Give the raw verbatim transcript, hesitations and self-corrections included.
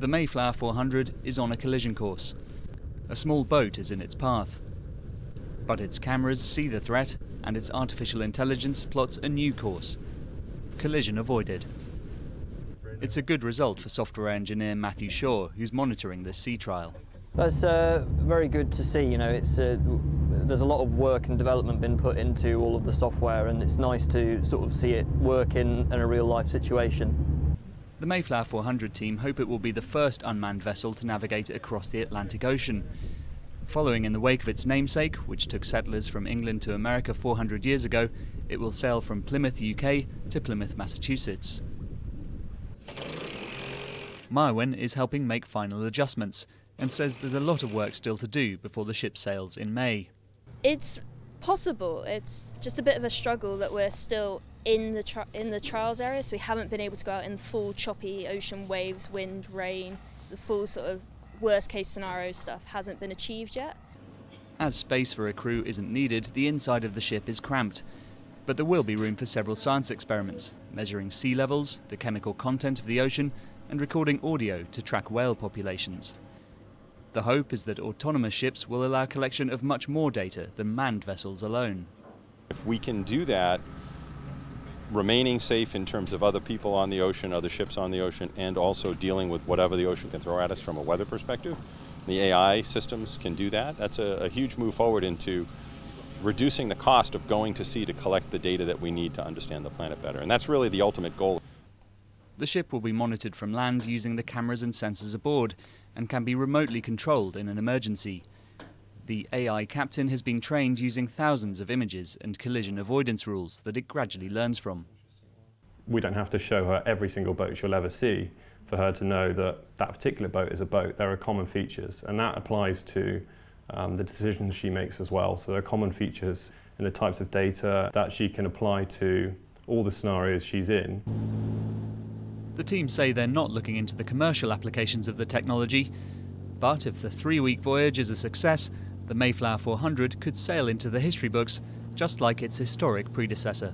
the Mayflower four hundred is on a collision course. A small boat is in its path. But its cameras see the threat and its artificial intelligence plots a new course. Collision avoided. It's a good result for software engineer Matthew Shaw, who's monitoring this sea trial. That's uh, very good to see. You know, it's uh, there's a lot of work and development been put into all of the software, and it's nice to sort of see it work in, in a real-life situation. The Mayflower four hundred team hope it will be the first unmanned vessel to navigate across the Atlantic Ocean. Following in the wake of its namesake, which took settlers from England to America four hundred years ago, it will sail from Plymouth, U K to Plymouth, Massachusetts. Mywen is helping make final adjustments and says there's a lot of work still to do before the ship sails in May. It's possible. It's just a bit of a struggle that we're still in the, tri in the trials area, so we haven't been able to go out in full choppy ocean waves, wind, rain. The full sort of worst-case scenario stuff hasn't been achieved yet. As space for a crew isn't needed, the inside of the ship is cramped. But there will be room for several science experiments, measuring sea levels, the chemical content of the ocean, and recording audio to track whale populations. The hope is that autonomous ships will allow collection of much more data than manned vessels alone. If we can do that, remaining safe in terms of other people on the ocean, other ships on the ocean, and also dealing with whatever the ocean can throw at us from a weather perspective, the A I systems can do that. That's a, a huge move forward into reducing the cost of going to sea to collect the data that we need to understand the planet better. And that's really the ultimate goal. The ship will be monitored from land using the cameras and sensors aboard and can be remotely controlled in an emergency. The A I captain has been trained using thousands of images and collision avoidance rules that it gradually learns from. We don't have to show her every single boat she'll ever see for her to know that that particular boat is a boat. There are common features, and that applies to um, the decisions she makes as well. So there are common features in the types of data that she can apply to all the scenarios she's in. The team say they're not looking into the commercial applications of the technology, but if the three-week voyage is a success, the Mayflower four hundred could sail into the history books, just like its historic predecessor.